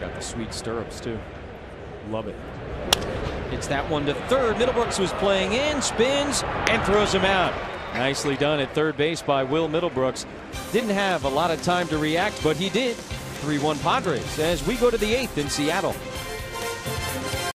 Got the sweet stirrups too. Love it. It's that one to third. Middlebrooks was playing in, spins, and throws him out. Nicely done at third base by Will Middlebrooks. Didn't have a lot of time to react, but he did. 3-1 Padres as we go to the eighth in Seattle.